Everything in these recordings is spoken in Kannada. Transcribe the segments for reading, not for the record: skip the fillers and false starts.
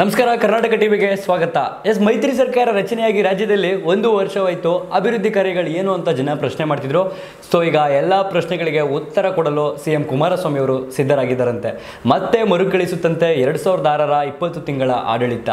ನಮಸ್ಕಾರ ಕರ್ನಾಟಕ ಟಿವಿಗೆ ಸ್ವಾಗತ. ಎಸ್, ಮೈತ್ರಿ ಸರ್ಕಾರ ರಚನೆಯಾಗಿ ರಾಜ್ಯದಲ್ಲಿ ಒಂದು ವರ್ಷವಾಯಿತು. ಅಭಿವೃದ್ಧಿ ಕಾರ್ಯಗಳು ಏನು ಅಂತ ಜನ ಪ್ರಶ್ನೆ ಮಾಡ್ತಿದ್ರು. ಸೊ ಈಗ ಎಲ್ಲ ಪ್ರಶ್ನೆಗಳಿಗೆ ಉತ್ತರ ಕೊಡಲು CM ಕುಮಾರಸ್ವಾಮಿ ಅವರು ಸಿದ್ಧರಾಗಿದ್ದಾರಂತೆ. ಮತ್ತೆ ಮರುಕಳಿಸುತ್ತಂತೆ 2006 ತಿಂಗಳ ಆಡಳಿತ.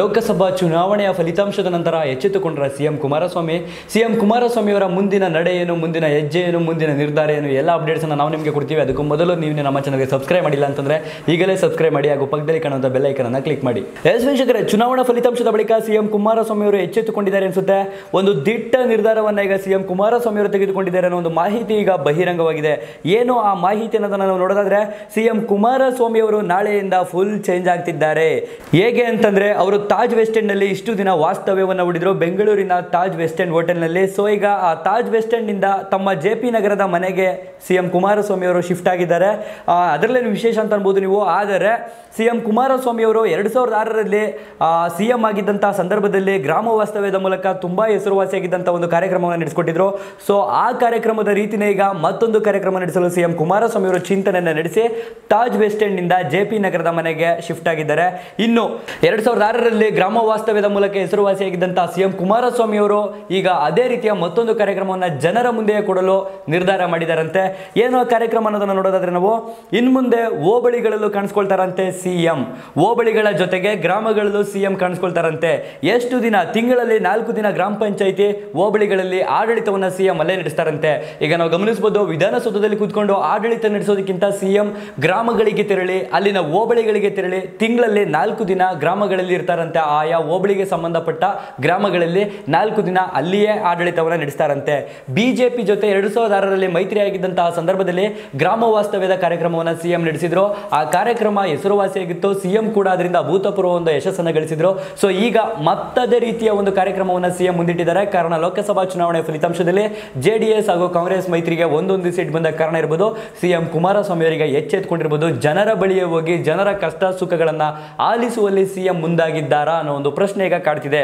ಲೋಕಸಭಾ ಚುನಾವಣೆಯ ಫಲಿತಾಂಶದ ನಂತರ ಎಚ್ಚೆತ್ತುಕೊಂಡ್ರ CM ಕುಮಾರಸ್ವಾಮಿ ಅವರ ಮುಂದಿನ ನಡೆ ಏನು, ಮುಂದಿನ ಹೆಜ್ಜೆ ಏನು, ಮುಂದಿನ ನಿರ್ಧಾರ ಏನು, ಎಲ್ಲ ಅಪ್ಡೇಟ್ಸನ್ನು ನಾವು ನಿಮಗೆ ಕೊಡ್ತೀವಿ. ಅದಕ್ಕೂ ಮೊದಲು ನೀವು ನಮ್ಮ ಚಾನಲ್ಗೆ ಸಬ್ಸ್ಕ್ರೈಬ್ ಮಾಡಿಲ್ಲ ಅಂತಂದರೆ ಈಗಲೇ ಸಬ್ಸ್ಕ್ರೈಬ್ ಮಾಡಿ ಹಾಗೂ ಪಕ್ಕದಲ್ಲಿ ಕಾಣುವಂಥ ಬೆಲ್ ಐಕನನ್ನು ಕ್ಲಿಕ್ ಮಾಡಿ. ಎಸ್ ವೀಕ್ಷಕರೇ, ಚುನಾವಣಾ ಫಲಿತಾಂಶದ ಬಳಿಕ CM ಕುಮಾರಸ್ವಾಮಿ ಅವರು ಎಚ್ಚೆತ್ತುಕೊಂಡಿದ್ದಾರೆ ಅನ್ಸುತ್ತೆ. ಒಂದು ದಿಟ್ಟ ನಿರ್ಧಾರವನ್ನ ಈಗ CM ಕುಮಾರಸ್ವಾಮಿ ಅವರು ತೆಗೆದುಕೊಂಡಿದ್ದಾರೆ ಅನ್ನೋ ಒಂದು ಮಾಹಿತಿ ಈಗ ಬಹಿರಂಗವಾಗಿದೆ. ಏನು ಆ ಮಾಹಿತಿ ಅನ್ನೋದನ್ನ ನಾವು ನೋಡೋದಾದ್ರೆ, CM ಕುಮಾರಸ್ವಾಮಿ ಅವರು ನಾಳೆಯಿಂದ ಫುಲ್ ಚೇಂಜ್ ಆಗ್ತಿದ್ದಾರೆ. ಹೇಗೆ ಅಂತಂದ್ರೆ, ಅವರು ತಾಜ್ ವೆಸ್ಟ್ ಎಂಡ್ ನಲ್ಲಿ ಇಷ್ಟು ದಿನ ವಾಸ್ತವ್ಯವನ್ನ ಹೂಡಿದ್ರು, ಬೆಂಗಳೂರಿನ ತಾಜ್ ವೆಸ್ಟ್ ಎಂಡ್ ಹೋಟೆಲ್ ನಲ್ಲಿ. ಸೊ ಈಗ ಆ ತಾಜ್ ವೆಸ್ಟ್ ಎಂಡ್ ನಿಂದ ತಮ್ಮ JP ನಗರದ ಮನೆಗೆ CM ಕುಮಾರಸ್ವಾಮಿ ಅವರು ಶಿಫ್ಟ್ ಆಗಿದ್ದಾರೆ. ಅದರಲ್ಲೇನು ವಿಶೇಷ ಅಂತ ಅನ್ಬೋದು ನೀವು. ಆದರೆ CM ಕುಮಾರಸ್ವಾಮಿ ಅವರು 2006 CM ಆಗಿದ್ದಂತಹ ಸಂದರ್ಭದಲ್ಲಿ ಗ್ರಾಮ ವಾಸ್ತವ್ಯದ ಮೂಲಕ ತುಂಬಾ ಹೆಸರುವಾಸಿಯಾಗಿದ್ದಂತಹ ಒಂದು ಕಾರ್ಯಕ್ರಮವನ್ನು ನಡೆಸಿಕೊಟ್ಟಿದ್ರು. ಸೊ ಆ ಕಾರ್ಯಕ್ರಮದ ರೀತಿನೇ ಈಗ ಮತ್ತೊಂದು ಕಾರ್ಯಕ್ರಮ ನಡೆಸಲು CM ಕುಮಾರಸ್ವಾಮಿ ಅವರು ಚಿಂತನೆಯನ್ನ ನಡೆಸಿ ತಾಜ್ ವೆಸ್ಟ್ ಎಂಡ್ ನಿಂದ JP ನಗರದ ಮನೆಗೆ ಶಿಫ್ಟ್ ಆಗಿದ್ದಾರೆ. ಇನ್ನು 2006 ಗ್ರಾಮ ವಾಸ್ತವ್ಯದ ಮೂಲಕ ಹೆಸರುವಾಸಿಯಾಗಿದ್ದಂತಹ CM ಕುಮಾರಸ್ವಾಮಿ ಅವರು ಈಗ ಅದೇ ರೀತಿಯ ಮತ್ತೊಂದು ಕಾರ್ಯಕ್ರಮವನ್ನು ಜನರ ಮುಂದೆಯೇ ಕೊಡಲು ನಿರ್ಧಾರ ಮಾಡಿದಾರಂತೆ. ಏನೋ ಕಾರ್ಯಕ್ರಮ ಅನ್ನೋದನ್ನ ನೋಡೋದಾದ್ರೆ ನಾವು, ಇನ್ನು ಮುಂದೆ ಹೋಬಳಿಗಳಲ್ಲೂ ಕಾಣಿಸ್ಕೊಳ್ತಾರಂತೆ CM, ಹೋಬಳಿಗಳ ಜೊತೆಗೆ ಗ್ರಾಮಗಳಲ್ಲೂ CM ಕಾಣಿಸ್ಕೊಳ್ತಾರಂತೆ. ಎಷ್ಟು ದಿನ, ತಿಂಗಳಲ್ಲಿ 4 ದಿನ ಗ್ರಾಮ ಪಂಚಾಯಿತಿ ಹೋಬಳಿಗಳಲ್ಲಿ ಆಡಳಿತವನ್ನ CM ಅಲ್ಲೇ ನಡೆಸ್ತಾರಂತೆ. ಈಗ ನಾವು ಗಮನಿಸಬಹುದು, ವಿಧಾನಸೌಧದಲ್ಲಿ ಕೂತ್ಕೊಂಡು ಆಡಳಿತ ನಡೆಸೋದಕ್ಕಿಂತ CM ಗ್ರಾಮಗಳಿಗೆ ತೆರಳಿ, ಅಲ್ಲಿನ ಹೋಬಳಿಗಳಿಗೆ ತೆರಳಿ ತಿಂಗಳಲ್ಲಿ 4 ದಿನ ಗ್ರಾಮಗಳಲ್ಲಿ ಇರ್ತಾರಂತೆ. ಆಯಾ ಹೋಬಳಿಗೆ ಸಂಬಂಧಪಟ್ಟ ಗ್ರಾಮಗಳಲ್ಲಿ 4 ದಿನ ಅಲ್ಲಿಯೇ ಆಡಳಿತವನ್ನ ನಡೆಸ್ತಾರಂತೆ. BJP ಜೊತೆ 2006 ಮೈತ್ರಿಯಾಗಿದ್ದಂತಹ ಸಂದರ್ಭದಲ್ಲಿ ಗ್ರಾಮ ವಾಸ್ತವ್ಯದ ಕಾರ್ಯಕ್ರಮವನ್ನು CM ನಡೆಸಿದ್ರು. ಆ ಕಾರ್ಯಕ್ರಮ ಹೆಸರುವಾಸಿಯಾಗಿತ್ತು. CM ಕೂಡ ಅದರಿಂದ ಒಂದು ಯಶಸ್ಸನ್ನು ಗಳಿಸಿದ್ರು. ಸೊ ಈಗ ಮತ್ತದೇ ರೀತಿಯ ಒಂದು ಕಾರ್ಯಕ್ರಮವನ್ನು CM ಮುಂದಿಟ್ಟಿದ್ದಾರೆ. ಕಾರಣ, ಲೋಕಸಭಾ ಚುನಾವಣೆ ಫಲಿತಾಂಶದಲ್ಲಿ JDS ಹಾಗೂ ಕಾಂಗ್ರೆಸ್ ಮೈತ್ರಿಗೆ ಒಂದೊಂದು ಸೀಟ್ ಬಂದ ಕಾರಣ ಇರ್ಬೋದು, CM ಕುಮಾರಸ್ವಾಮಿ ಅವರಿಗೆ ಎಚ್ಚೆತ್ಕೊಂಡಿರ್ಬೋದು. ಜನರ ಬಳಿಯೇ ಹೋಗಿ ಜನರ ಕಷ್ಟ ಸುಖಗಳನ್ನ ಆಲಿಸುವಲ್ಲಿ CM ಮುಂದಾಗಿದ್ದಾರಾ ಅನ್ನೋ ಒಂದು ಪ್ರಶ್ನೆ ಈಗ ಕಾಡ್ತಿದೆ.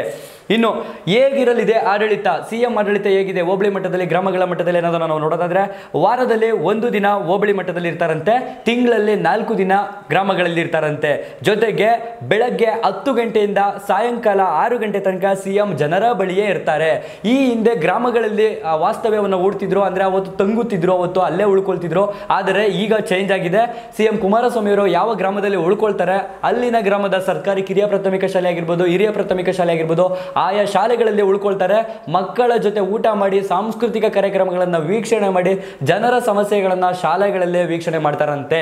ಇನ್ನು ಹೇಗಿರಲಿದೆ ಆಡಳಿತ, CM ಆಡಳಿತ ಹೇಗಿದೆ ಹೋಬಳಿ ಮಟ್ಟದಲ್ಲಿ, ಗ್ರಾಮಗಳ ಮಟ್ಟದಲ್ಲಿ ಅನ್ನೋದನ್ನ ನಾವು ನೋಡೋದಾದ್ರೆ, ವಾರದಲ್ಲಿ 1 ದಿನ ಹೋಬಳಿ ಮಟ್ಟದಲ್ಲಿ ಇರ್ತಾರಂತೆ, ತಿಂಗಳಲ್ಲಿ 4 ದಿನ ಗ್ರಾಮಗಳಲ್ಲಿ ಇರ್ತಾರಂತೆ. ಜೊತೆಗೆ ಬೆಳಗ್ಗೆ 10 ಗಂಟೆಯಿಂದ ಸಾಯಂಕಾಲ 6 ಗಂಟೆ ತನಕ CM ಜನರ ಬಳಿಯೇ ಇರ್ತಾರೆ. ಈ ಹಿಂದೆ ಗ್ರಾಮಗಳಲ್ಲಿ ವಾಸ್ತವ್ಯವನ್ನು ಓಡ್ತಿದ್ರು ಅಂದ್ರೆ ಅವತ್ತು ತಂಗುತ್ತಿದ್ರು, ಅವತ್ತು ಅಲ್ಲೇ ಉಳ್ಕೊಳ್ತಿದ್ರು. ಆದರೆ ಈಗ ಚೇಂಜ್ ಆಗಿದೆ. CM ಕುಮಾರಸ್ವಾಮಿ ಅವರು ಯಾವ ಗ್ರಾಮದಲ್ಲಿ ಉಳ್ಕೊಳ್ತಾರೆ, ಅಲ್ಲಿನ ಗ್ರಾಮದ ಸರ್ಕಾರಿ ಕಿರಿಯ ಪ್ರಾಥಮಿಕ ಶಾಲೆ ಆಗಿರ್ಬೋದು, ಹಿರಿಯ ಪ್ರಾಥಮಿಕ ಶಾಲೆ ಆಗಿರ್ಬೋದು, ಆಯಾ ಶಾಲೆಗಳಲ್ಲಿ ಉಳ್ಕೊಳ್ತಾರೆ. ಮಕ್ಕಳ ಜೊತೆ ಊಟ ಮಾಡಿ, ಸಾಂಸ್ಕೃತಿಕ ಕಾರ್ಯಕ್ರಮಗಳನ್ನ ವೀಕ್ಷಣೆ ಮಾಡಿ, ಜನರ ಸಮಸ್ಯೆಗಳನ್ನ ಶಾಲೆಗಳಲ್ಲೇ ವೀಕ್ಷಣೆ ಮಾಡ್ತಾರಂತೆ.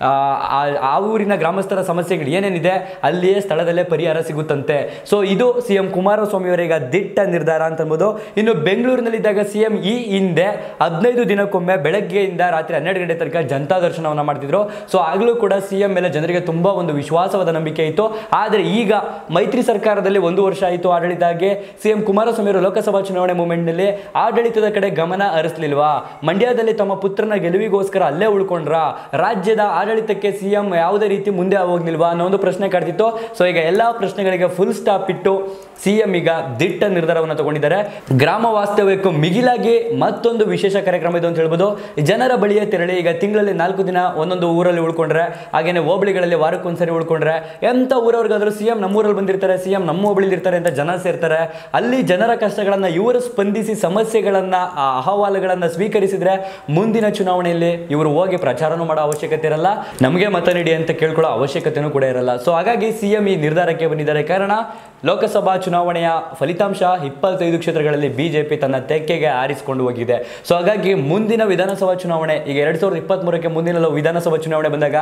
ಆ ಊರಿನ ಗ್ರಾಮಸ್ಥರ ಸಮಸ್ಯೆಗಳು ಏನೇನಿದೆ ಅಲ್ಲಿಯೇ ಸ್ಥಳದಲ್ಲೇ ಪರಿಹಾರ ಸಿಗುತ್ತಂತೆ. ಸೊ ಇದು CM ಕುಮಾರಸ್ವಾಮಿ ಅವರಿಗೆ ದಿಟ್ಟ ನಿರ್ಧಾರ ಅಂತ ಅನ್ಬೋದು. ಇನ್ನು ಬೆಂಗಳೂರಿನಲ್ಲಿದ್ದಾಗ CM ಈ ಹಿಂದೆ 15 ದಿನಕ್ಕೊಮ್ಮೆ ಬೆಳಗ್ಗೆಯಿಂದ ರಾತ್ರಿ 12 ಗಂಟೆ ತನಕ ಜನತಾ ದರ್ಶನವನ್ನು ಮಾಡ್ತಿದ್ರು. ಸೊ ಆಗಲೂ ಕೂಡ CM ಮೇಲೆ ಜನರಿಗೆ ತುಂಬಾ ಒಂದು ವಿಶ್ವಾಸವಾದ ನಂಬಿಕೆ ಇತ್ತು. ಆದರೆ ಈಗ ಮೈತ್ರಿ ಸರ್ಕಾರದಲ್ಲಿ 1 ವರ್ಷ ಆಯಿತು ಆಡಳಿತ ಆಗಿ, CM ಕುಮಾರಸ್ವಾಮಿ ಅವರು ಲೋಕಸಭಾ ಚುನಾವಣೆ ಮೂವ್ಮೆಂಟ್ನಲ್ಲಿ ಆಡಳಿತದ ಕಡೆ ಗಮನ ಹರಿಸಲಿಲ್ವಾ? ಮಂಡ್ಯದಲ್ಲಿ ತಮ್ಮ ಪುತ್ರನ ಗೆಲುವಿಗೋಸ್ಕರ ಅಲ್ಲೇ ಉಳ್ಕೊಂಡ್ರ? ರಾಜ್ಯದ ಆಡಳಿತಕ್ಕೆ CM ಯಾವುದೇ ರೀತಿ ಮುಂದೆ ಹೋಗ್ಲಿಲ್ವಾ ಅನ್ನೋ ಒಂದು ಪ್ರಶ್ನೆ ಕಾಡ್ತಿತ್ತು. ಸೊ ಈಗ ಎಲ್ಲಾ ಪ್ರಶ್ನೆಗಳಿಗೆ ಫುಲ್ ಸ್ಟಾಪ್ ಇಟ್ಟು CM ಈಗ ದಿಟ್ಟ ನಿರ್ಧಾರವನ್ನು ತಗೊಂಡಿದ್ದಾರೆ. ಗ್ರಾಮ ವಾಸ್ತವ್ಯಕ್ಕೂ ಮಿಗಿಲಾಗಿ ಮತ್ತೊಂದು ವಿಶೇಷ ಕಾರ್ಯಕ್ರಮ ಇದು ಅಂತ ಹೇಳ್ಬೋದು. ಜನರ ಬಳಿಯೇ ತೆರಳಿ ಈಗ ತಿಂಗಳಲ್ಲಿ 4 ದಿನ ಒಂದೊಂದು ಊರಲ್ಲಿ ಉಳ್ಕೊಂಡ್ರೆ, ಹಾಗೇನೆ ಹೋಬಳಿಗಳಲ್ಲಿ ವಾರಕ್ಕೊಂದ್ಸರಿ ಉಳ್ಕೊಂಡ್ರೆ, ಎಂತ ಊರವ್ರಿಗಾದ್ರೂ CM ನಮ್ಮೂರಲ್ಲಿ ಬಂದಿರ್ತಾರೆ, CM ನಮ್ಮ ಹೋಬಳಿಲಿ ಇರ್ತಾರೆ ಅಂತ ಜನ ಸೇರ್ತಾರೆ. ಅಲ್ಲಿ ಜನರ ಕಷ್ಟಗಳನ್ನ ಇವರು ಸ್ಪಂದಿಸಿ ಸಮಸ್ಯೆಗಳನ್ನ, ಅಹವಾಲುಗಳನ್ನ ಸ್ವೀಕರಿಸಿದ್ರೆ ಮುಂದಿನ ಚುನಾವಣೆಯಲ್ಲಿ ಇವರು ಹೋಗಿ ಪ್ರಚಾರನೂ ಮಾಡೋ ಅವಶ್ಯಕತೆ ಇರಲ್ಲ, ನಮಗೆ ಮತ ನೀಡಿ ಅಂತ ಕೇಳ್ಕೊಳ್ಳೋ ಅವಶ್ಯಕತೆನೂ ಕೂಡ ಇರಲ್ಲ. ಸೊ ಹಾಗಾಗಿ CM ಈ ನಿರ್ಧಾರಕ್ಕೆ ಬಂದಿದ್ದಾರೆ. ಕಾರಣ, ಲೋಕಸಭಾ ಚುನಾವಣೆಯ ಫಲಿತಾಂಶ 25 ಕ್ಷೇತ್ರಗಳಲ್ಲಿ BJP ತನ್ನ ತೆಕ್ಕೆಗೆ ಆರಿಸಿಕೊಂಡು ಹೋಗಿದೆ. ಸೊ ಹಾಗಾಗಿ ಮುಂದಿನ ವಿಧಾನಸಭಾ ಚುನಾವಣೆ, ಈಗ 2023ಕ್ಕೆ ಮುಂದಿನ ವಿಧಾನಸಭಾ ಚುನಾವಣೆ ಬಂದಾಗ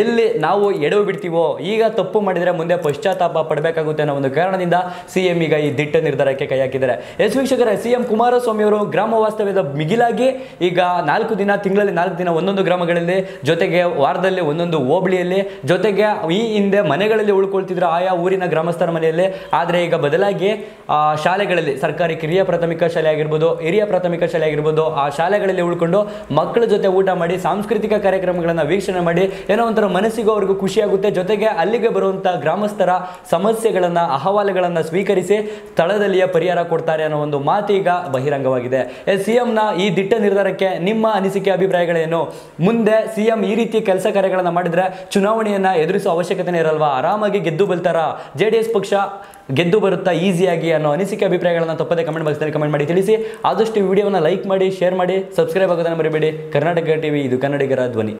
ಎಲ್ಲಿ ನಾವು ಎಡವು ಬಿಡ್ತೀವೋ, ಈಗ ತಪ್ಪು ಮಾಡಿದರೆ ಮುಂದೆ ಪಶ್ಚಾತ್ತಾಪ ಪಡಬೇಕಾಗುತ್ತೆ ಅನ್ನೋ ಒಂದು ಕಾರಣದಿಂದ CM ಈಗ ಈ ದಿಟ್ಟ ನಿರ್ಧಾರಕ್ಕೆ ಕೈ ಹಾಕಿದ್ದಾರೆ. ಎಸ್ ವೀಕ್ಷಕರೇ, CM ಕುಮಾರಸ್ವಾಮಿ ಅವರು ಗ್ರಾಮ ವಾಸ್ತವ್ಯದ ಮಿಗಿಲಾಗಿ ಈಗ 4 ದಿನ, ತಿಂಗಳಲ್ಲಿ 4 ದಿನ ಒಂದೊಂದು ಗ್ರಾಮಗಳಲ್ಲಿ, ಜೊತೆಗೆ ವಾರದಲ್ಲಿ ಒಂದೊಂದು ಹೋಬಳಿಯಲ್ಲಿ, ಜೊತೆಗೆ ಈ ಹಿಂದೆ ಮನೆಗಳಲ್ಲಿ ಉಳ್ಕೊಳ್ತಿದ್ರು ಆಯಾ ಊರಿನ ಗ್ರಾಮಸ್ಥರ ಮನೆಯಲ್ಲಿ. ಆದರೆ ಈಗ ಬದಲಾಗಿ ಶಾಲೆಗಳಲ್ಲಿ, ಸರ್ಕಾರಿ ಕಿರಿಯ ಪ್ರಾಥಮಿಕ ಶಾಲೆ ಆಗಿರ್ಬೋದು, ಹಿರಿಯ ಪ್ರಾಥಮಿಕ ಶಾಲೆ ಆಗಿರ್ಬೋದು, ಆ ಶಾಲೆಗಳಲ್ಲಿ ಉಳ್ಕೊಂಡು ಮಕ್ಕಳ ಜೊತೆ ಊಟ ಮಾಡಿ, ಸಾಂಸ್ಕೃತಿಕ ಕಾರ್ಯಕ್ರಮಗಳನ್ನು ವೀಕ್ಷಣೆ ಮಾಡಿ, ಏನೋ ಒಂಥರ ಮನಸ್ಸಿಗೂ ಅವ್ರಿಗೂ ಖುಷಿಯಾಗುತ್ತೆ. ಜೊತೆಗೆ ಅಲ್ಲಿಗೆ ಬರುವಂಥ ಗ್ರಾಮಸ್ಥರ ಸಮಸ್ಯೆಗಳನ್ನು, ಅಹವಾಲುಗಳನ್ನು ಸ್ವೀಕರಿಸಿ ಸ್ಥಳದಲ್ಲಿಯೇ ಪರಿಹಾರ ಕೊಡ್ತಾರೆ ಅನ್ನೋ ಒಂದು ಮಾತೀಗ ಬಹಿರಂಗವಾಗಿದೆ. CMನ ಈ ದಿಟ್ಟ ನಿರ್ಧಾರಕ್ಕೆ ನಿಮ್ಮ ಅನಿಸಿಕೆ, ಅಭಿಪ್ರಾಯಗಳೇನು? ಮುಂದೆ CM ಈ ರೀತಿ ಕೆಲಸ ಕಾರ್ಯಗಳನ್ನು ಮಾಡಿದ್ರೆ ಚುನಾವಣೆಯನ್ನು ಎದುರಿಸುವ ಅವಶ್ಯಕತೆನೇ ಇರಲ್ವಾ ಆರಾಮಾಗಿ ಗೆದ್ದು ಬಲ್ತಾರಾ ಜೆಡಿಎಸ್ ಪಕ್ಷ ಗೆದ್ದು ಬರುತ್ತಾ ಈಜಿಯಾಗಿ ಅನ್ನೋ ಅನಿಸಿಕೆ ಅಭಿಪ್ರಾಯಗಳನ್ನು ತಪ್ಪದೆ ಕಮೆಂಟ್ ಬಾಕ್ಸ್ ನಲ್ಲಿ ಕಮೆಂಟ್ ಮಾಡಿ ತಿಳಿಸಿ ಆದಷ್ಟು ವಿಡಿಯೋವನ್ನು ಲೈಕ್ ಮಾಡಿ ಶೇರ್ ಮಾಡಿ ಸಬ್ಸ್ಕ್ರೈಬ್ ಆಗೋದನ್ನ ಮರಿಬೇಡಿ ಕರ್ನಾಟಕ ಟಿವಿ ಇದು ಕನ್ನಡಿಗರ ಧ್ವನಿ